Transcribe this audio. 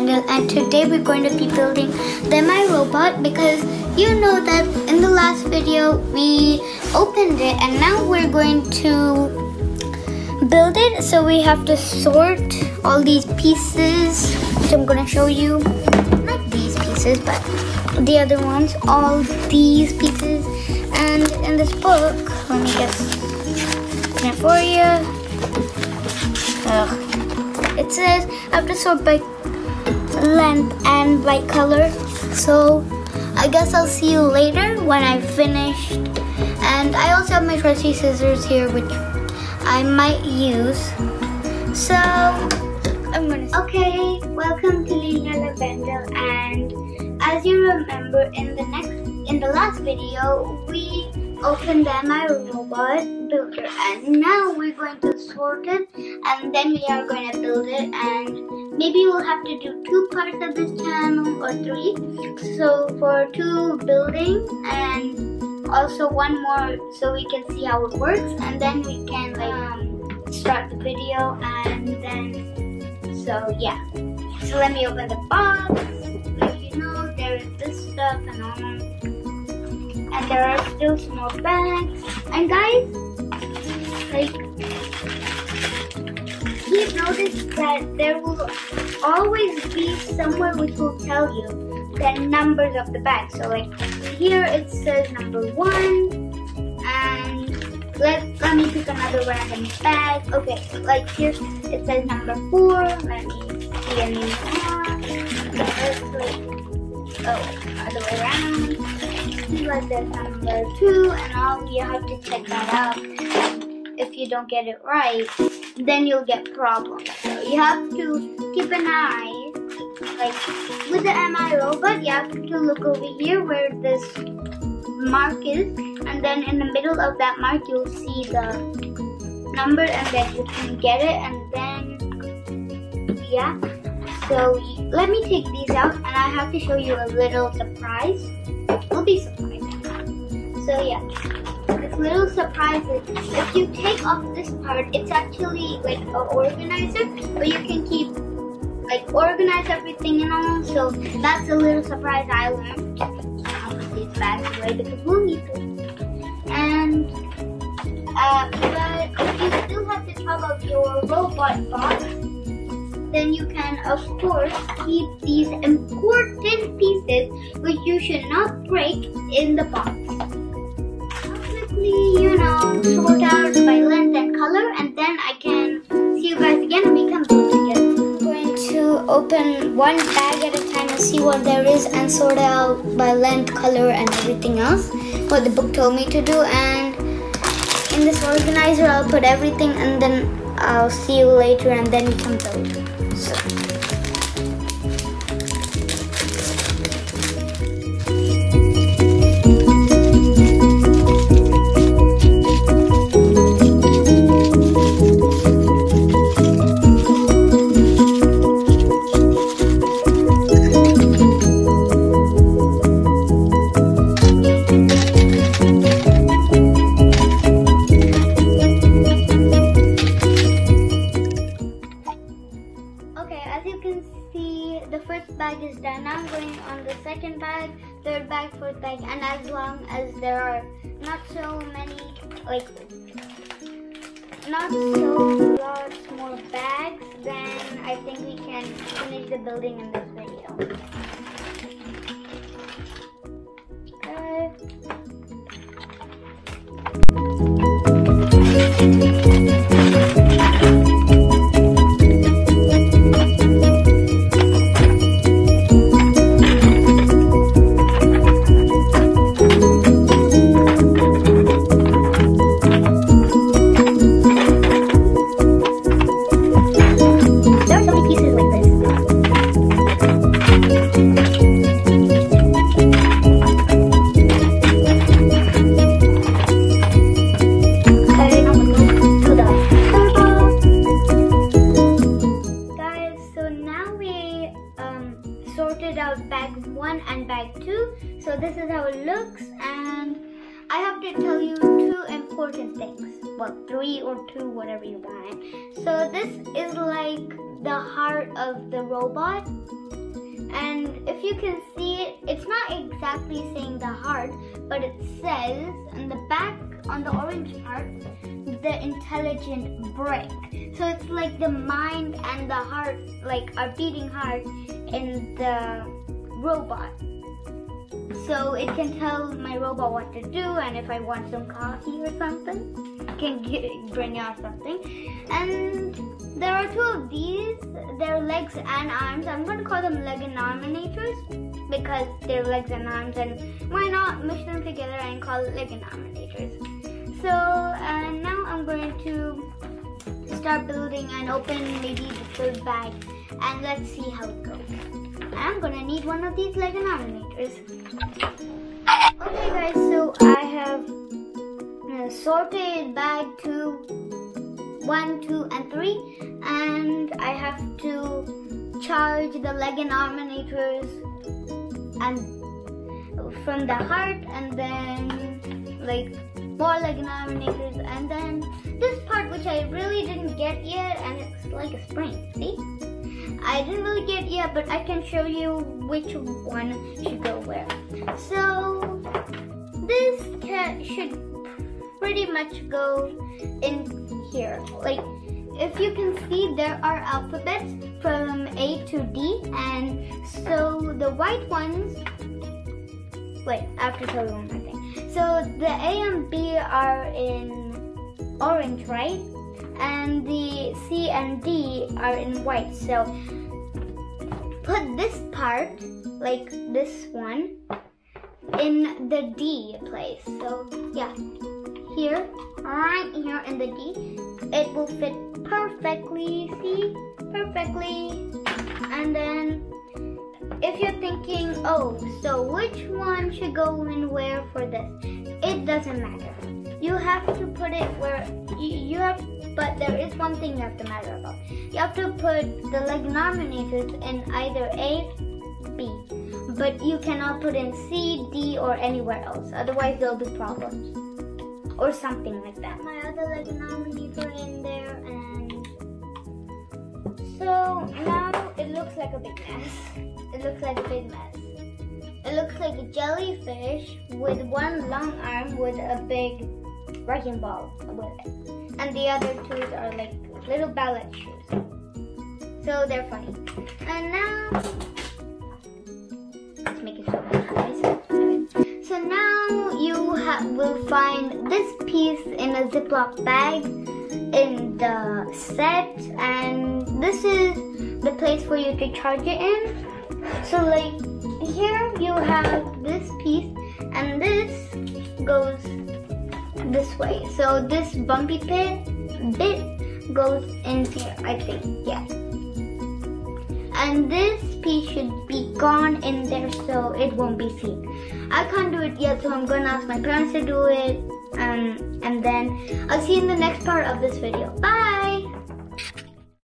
Lavendel, and today we're going to be building the Mi Robot, because you know that in the last video we opened it and now we're going to build it. So we have to sort all these pieces, which I'm going to show you. Not these pieces, but the other ones, all these pieces. And in this book, let me just open it for you. It says I have to sort by length and by color. So I guess I'll see you later when I've finished. And I also have my trusty scissors here, which I might use. So I'm gonna. Okay, welcome to Lila Lavendel, and as you remember, in the last video we opened the Mi Robot Builder, and now we're going to sort it and then we are going to build it, and maybe we'll have to do two parts of this channel or three. So for two building and also one more, so we can see how it works, and then we can start the video. And then so let me open the box. You know, there is this stuff and all. And there are still small bags. And guys, like, please notice that there will always be somewhere which will tell you the numbers of the bag. So like here it says number 1, and let me pick another random bag. Okay, like here it says number 4. Let me see any more. Other way around. See, like there's number 2, and all you have to check that out. If you don't get it right, then you'll get problems. So you have to keep an eye. Like with the Mi Robot, you have to look over here where this mark is, and then in the middle of that mark you'll see the number, and then you can get it. And then so let me take these out, and I have to show you a little surprise. I'll be surprised. So yeah, this little surprise is, if you take off this part, it's actually like an organizer, but you can keep, like, organize everything and all. So that's a little surprise I learned. I'll put these bags away because we'll need them. And but you still have to top up your robot box. Then you can, of course, keep these important pieces which you should not break in the box. Quickly, sort out by length and color, and then I can see you guys again and we can build together. I'm going to open one bag at a time and see what there is and sort out by length, color, and everything else, what the book told me to do. And in this organizer, I'll put everything, and then I'll see you later, and then you can build. So. Bag is done. Now I'm going on the second bag, third bag, fourth bag, and as long as there are not so many, like not so lots more bags, then I think we can finish the building in this video. Sorted out bag 1 and bag 2. So this is how it looks, and I have to tell you two important things. Well, three or two, whatever you want. So this is like the heart of the robot. And if you can see it, it's not exactly saying the heart, but it says on the back, on the orange part, the intelligent brick. So it's like the mind and the heart, like our beating heart in the robot. So it can tell my robot what to do, and if I want some coffee or something, it can bring out something. And there are two of these, their legs and arms. I'm going to call them leg denominators because they're legs and arms, and why not mix them together and call it leg denominators. So now I'm going to start building and open maybe the third bag, and let's see how it goes. I'm gonna need one of these leg denominators. Okay guys, so I have sorted bag 1, 2, and 3, and I have to charge the leg denominators and from the heart, and then like more leg denominators, and then this part which I really didn't get yet, and it's like a spring, see? I didn't really get it yet, but I can show you which one should go where. So this should pretty much go in here. Like, if you can see, there are alphabets from A to D, and so the white ones, wait, I have to tell you one more thing. So the A and B are in orange, right? And the C and D are in white, so put this part, like this one, in the D place. So yeah, here, right here in the D, it will fit perfectly, see, perfectly. And then if you're thinking, oh, so which one should go in where for this? It doesn't matter. You have to put it where you have. But there is one thing you have to matter about. You have to put the leg denominators in either A, B. But you cannot put in C, D, or anywhere else. Otherwise, there'll be problems. Or something like that. My other leg denominator in there, and so now it looks like a big mess. It looks like a big mess. It looks like a jellyfish with one long arm with a big wrecking ball with it. And the other two are like little ballet shoes. So they're funny. And now, let's make it so nice. So now you will find this piece in a Ziploc bag in the set. And this is the place for you to charge it in. So like here you have this piece, and this goes this way. So this bumpy bit goes in here, I think, yeah. And this piece should be gone in there so it won't be seen. I can't do it yet, so I'm gonna ask my parents to do it, and then I'll see you in the next part of this video. Bye!